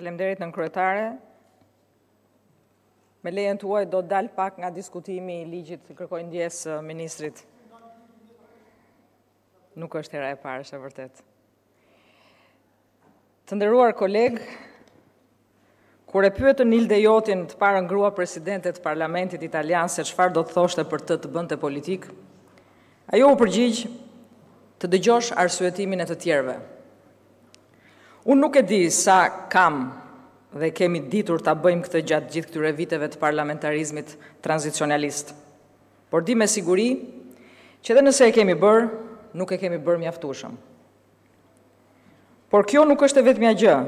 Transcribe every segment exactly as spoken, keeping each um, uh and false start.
Faleminderit nën kryetare. Me lejen tuaj do të dal pak nga diskutimi I ligjit që kërkoi ndjesë ministrit. Nuk është hera e parë, është e vërtet. Të nderuar kolegë, kur e pyetën Nilde Jotin të parën grua presidente të Parlamentit Italian se çfarë do të thoshte për të të bënte politik, ajo u përgjigj të dëgjosh arsyetimin e të tjerëve. Unë nuk e di sa kam dhe kemi ditur ta bëjmë këtë gjatë gjithë këtyre viteve të parlamentarizmit tranzicionalist. Por di me siguri që edhe nëse e kemi bërë, nuk e kemi bërë mjaftueshëm. Por kjo nuk është e vetmja gjë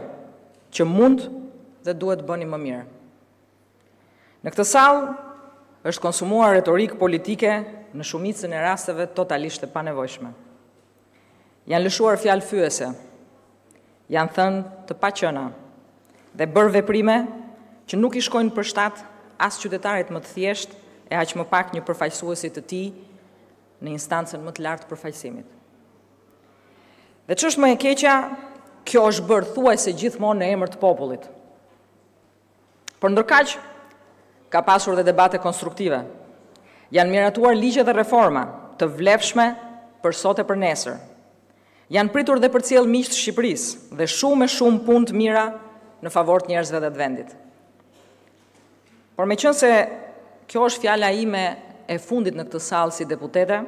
që mund dhe duhet bëni më mirë. Në këtë sallë është konsumuar retorikë politike në shumicën e rasteve totalisht e panevojshme. Janë lëshuar fjalë fyese, janë thënë të paqëna dhe bërë veprime që nuk I shkojnë për shtat as qytetarit më të thjeshtë e aq më pak një përfaqësuesit të tij në instancën më të lartë përfaqësimit. Dhe ç'është më e keqja, kjo është bërë thuajse gjithmonë në emër të popullit. Por ndërkaq ka pasur dhe debate konstruktive. Janë miratuar ligje dhe reforma të vlefshme për sot e për nesër. Janë pritur dhe për cilë miqtë Shqipërisë dhe shumë e shumë punë të mira në favor të njerëzve dhe të vendit. Por me qënë se kjo është fjala ime e fundit në këtë sallë si deputete,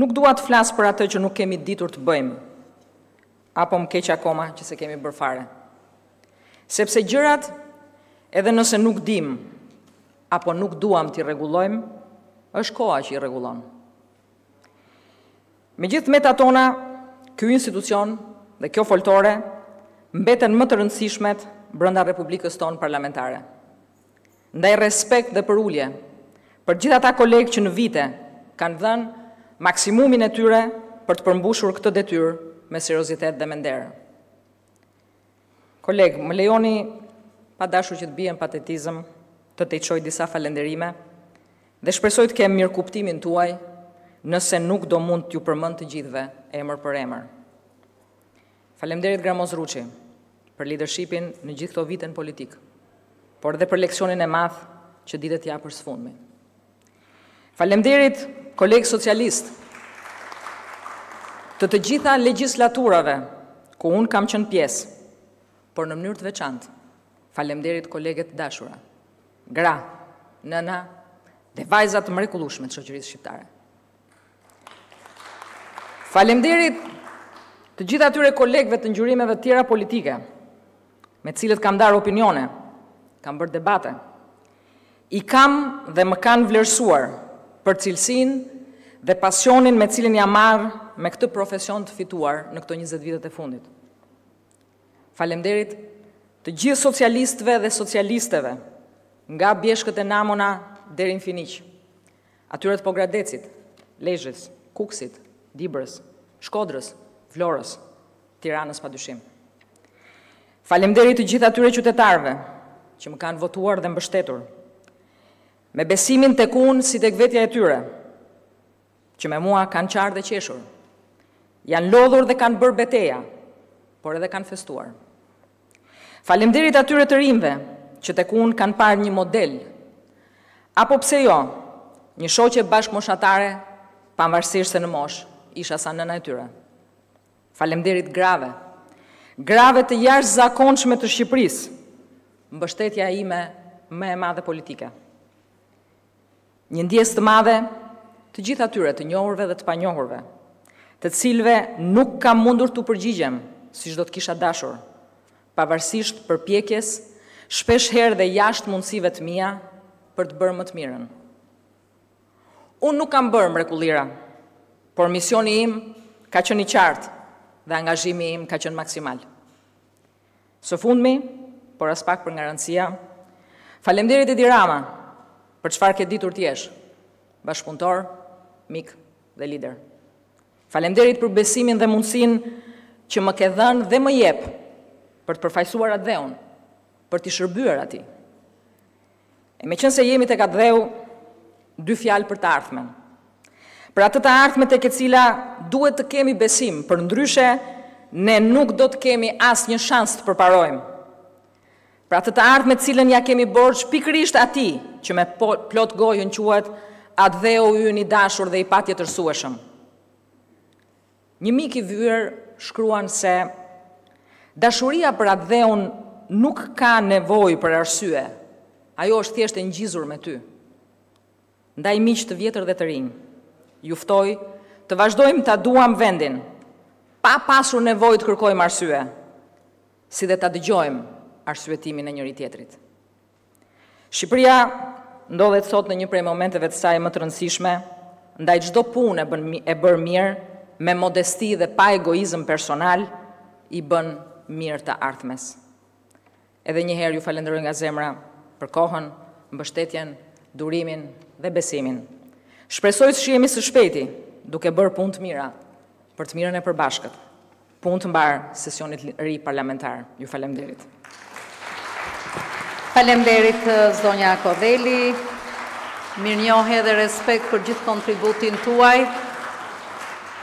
nuk dua të flas për atë që nuk kemi ditur të bëjmë, apo më keq akoma që se kemi bërë fare. Sepse gjërat, edhe nëse nuk dim, apo nuk duam t'i rregullojmë, është koha që I rregullon. Me gjithë meta tona, kjo institucion dhe kjo foltore mbeten më të rëndësishmet brenda Republikës tonë parlamentare. Ndaj respekt dhe përulje për gjithë ata kolegë që në vite kanë dhënë maksimumin e tyre për të përmbushur këtë detyrë me seriozitet dhe me nder. Kolegë, më lejoni pa dashur që të bie në patetizëm, të tejçoj disa falenderime dhe shpresoj të kem mirëkuptimin tuaj nëse nuk do mund t'ju përmend të gjithëve emër për emër. Faleminderit Gramoz Ruçi për leadershipin në gjithë këto vite në politikë, por edhe për leksionin e madh që ditet ja për sfundmin. Faleminderit koleg socialist të të gjitha legjislaturave ku unë kam qenë pjesë, por në mënyrë të veçantë. Faleminderit koleget të dashura, gra, nëna dhe vajza të mrekullueshme të shoqërisë shqiptare. Faleminderit të gjitha atyre kolegëve të ngjyrimeve të tjera politike, me cilët kam dhënë opinione, kam bërë debate. I kam dhe më kanë vlerësuar për cilësinë dhe pasionin me cilin jam marrë me këtë profesion të fituar në këto njëzet vitet e fundit. Faleminderit të gjithë socialistëve dhe socialisteve, nga bjeshkët e Namona deri në Finiq, atyre të Pogradecit, Lezhës, Kukësit, Dibrës, Shkodrës, Florës, Tiranës padyshim. Faleminderit të gjithë atyre qytetarëve që më kanë votuar dhe mbështetur, me besimin tek unë si tek vetja e tyre, që me mua kanë qarë dhe qeshur, janë lodhur dhe kanë bërë betejë, por edhe kanë festuar. Faleminderit atyre të rinjve që tek unë kanë parë një model, apo pse jo, një shoqe bashkëmoshatare pavarësisht se në moshë, isha sa nëna e tyre. Faleminderit grave, grave të jashtëzakonshme të Shqipërisë, mbështetja ime më e madhe politike. Një ndjesë të madhe të gjithë atyre të njohurve dhe të panjohurve, të cilëve nuk kam mundur t'u përgjigjem siç do të kisha dashur, pavarësisht përpjekjes, shpesh herë dhe jashtë mundësive të mia për të bërë më të mirën. Unë nuk kam bërë mrekullira, por misioni im ka qenë I qartë dhe angazhimi im ka qenë maksimal. Së fundmi, por as pak për nga rëndësia, faleminderit Edirama për çfarë ke ditur ti jesh, bashkëpunëtor, mik dhe lider. Faleminderit për besimin dhe mundësinë që më ke dhënë dhe më jep për të përfaqësuar atë dheun, për t'i shërbyer atij. E me qenë se jemi tek atë dheu, dy fjalë për të ardhmen. Për atë të ardhme tek e cila duhet të kemi besim, për ndryshe ne nuk do të kemi asnjë shans të përparojmë, Pra të të ardhme cilën ja kemi borxh pikërisht atij që me plot gojën quhet atdheu ynë i dashur dhe i patjetërsueshëm. Një mik i vyer shkruan se dashuria për atdheun nuk ka nevojë për arsye. Ajo është thjesht e ngjizur me ty. Ndaj miq të vjetër dhe të rinj, ju ftoj të vazhdojmë ta duam vendin, pa pasur nevojë të kërkojmë arsye, si dhe ta dëgjojmë arsyetimin e njëri tjetrit. Shqipëria ndodhet sot në një prej momenteve të saj më të rëndësishme, ndaj çdo punë e bër mirë, me modesti dhe pa egoizëm personal, i bën mirë të ardhmes. Edhe një herë ju falenderoj nga zemra për kohën, mbështetjen, durimin dhe besimin. Shpresoj të shihemi së shpejti, duke bërë punë të mira për të mirën e përbashkët. Punë të mbar sesionit ri parlamentar. Ju falenderit. Faleminderit zonja Kodheli. Mirënjohje dhe respekt për gjithë kontributin tuaj.